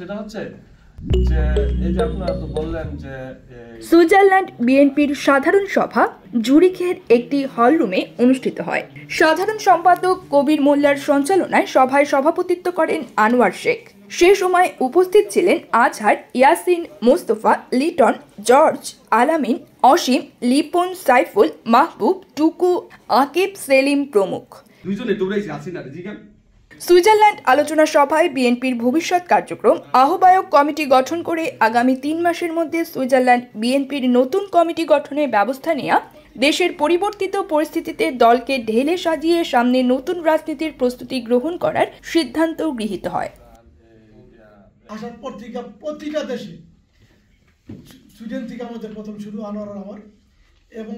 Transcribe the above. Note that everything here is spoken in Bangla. সেটা হচ্ছে সুইজারল্যান্ড বিএনপির সাধারণ সভা জুরিখের একটি হলরুমে অনুষ্ঠিত হয়। সাধারণ সম্পাদক কবির মোল্লার সঞ্চালনায় সভায় সভাপতিত্ব করেন আনোয়ার শেখ। সে সময় উপস্থিত ছিলেন আজহার, ইয়াসিন, মোস্তফা লিটন, জর্জ আলামিন, অসীম লিপন, সাইফুল মাহবুব, টুকু আকিব, সেলিম প্রমুখ। সুইজারল্যান্ড আলোচনা সভায় বিএনপির ভবিষ্যৎ কার্যক্রম আহ্বায়ক কমিটি গঠন করে আগামী 3 মাসের মধ্যে সুইজারল্যান্ড বিএনপির নতুন কমিটি গঠনের ব্যবস্থা নেওয়া, দেশের পরিবর্তিত পরিস্থিতিতে দলকে ঢেলে সাজিয়ে সামনে নতুন রাজনীতির প্রস্তুতি গ্রহণ করার সিদ্ধান্ত গৃহীত হয়। প্রতিটা দেশে সুইডেন থেকে আমাদের প্রথম শুরু, আনোয়ার আমার এবং